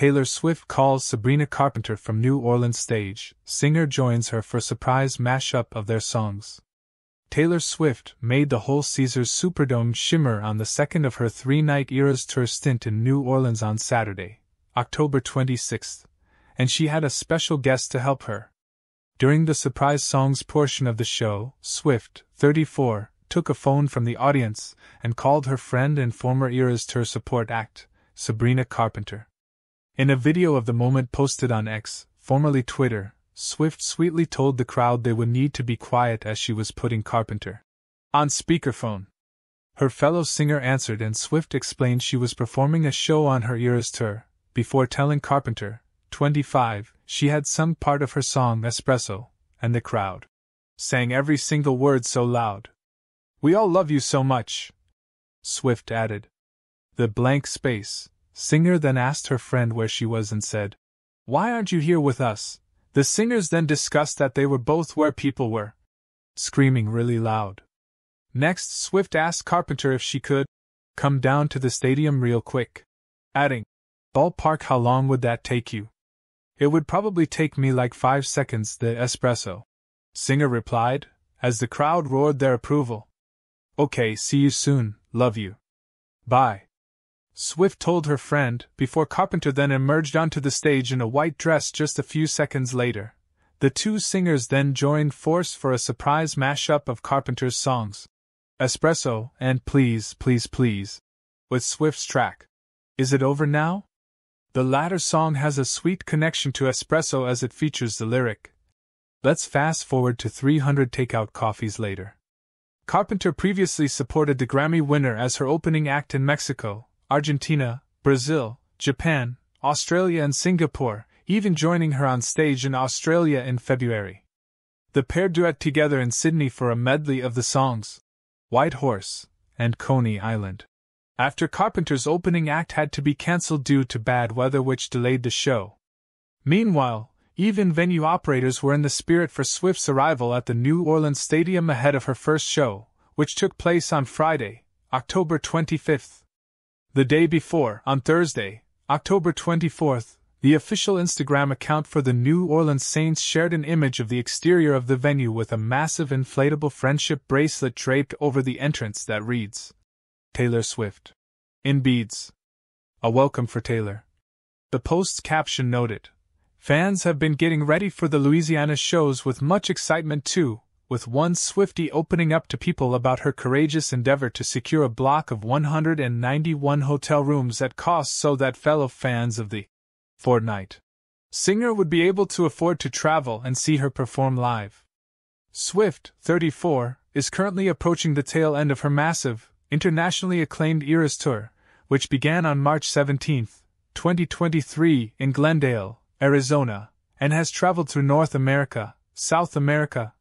Taylor Swift calls Sabrina Carpenter from New Orleans stage, singer joins her for surprise mashup of their songs. Taylor Swift made the whole Caesars Superdome shimmer on the second of her three-night Eras Tour stint in New Orleans on Saturday, October 26th, and she had a special guest to help her. During the surprise songs portion of the show, Swift, 34, took a phone from the audience and called her friend and former Eras Tour support act, Sabrina Carpenter. In a video of the moment posted on X, formerly Twitter, Swift sweetly told the crowd they would need to be quiet as she was putting Carpenter on speakerphone. Her fellow singer answered and Swift explained she was performing a show on her Eras Tour, before telling Carpenter, 25, she had sung part of her song Espresso, and the crowd sang every single word so loud. "We all love you so much," Swift added. The Blank Space singer then asked her friend where she was and said, "Why aren't you here with us?" The singers then discussed that they were both where people were screaming really loud. Next, Swift asked Carpenter if she could come down to the stadium real quick, adding, "Ballpark, how long would that take you?" "It would probably take me like 5 seconds," the Espresso singer replied, as the crowd roared their approval. "Okay, see you soon, love you. Bye," Swift told her friend, before Carpenter then emerged onto the stage in a white dress just a few seconds later. The two singers then joined force for a surprise mashup of Carpenter's songs, Espresso and Please, Please, Please, with Swift's track, Is It Over Now? The latter song has a sweet connection to Espresso as it features the lyric, "Let's fast forward to 300 takeout coffees later." Carpenter previously supported the Grammy winner as her opening act in Mexico, Argentina, Brazil, Japan, Australia and Singapore, even joining her on stage in Australia in February. The pair duet together in Sydney for a medley of the songs White Horse and Coney Island. After Carpenter's opening act had to be cancelled due to bad weather which delayed the show. Meanwhile, even venue operators were in the spirit for Swift's arrival at the New Orleans Stadium ahead of her first show, which took place on Friday, October 25th. The day before, on Thursday, October 24th, the official Instagram account for the New Orleans Saints shared an image of the exterior of the venue with a massive inflatable friendship bracelet draped over the entrance that reads, "Taylor Swift. In beads. A welcome for Taylor." The post's caption noted, "Fans have been getting ready for the Louisiana shows with much excitement too, with one Swiftie opening up to people about her courageous endeavor to secure a block of 191 hotel rooms at cost so that fellow fans of the Fortnite singer would be able to afford to travel and see her perform live." Swift, 34, is currently approaching the tail end of her massive, internationally acclaimed Eras Tour, which began on March 17, 2023 in Glendale, Arizona, and has traveled through North America, South America,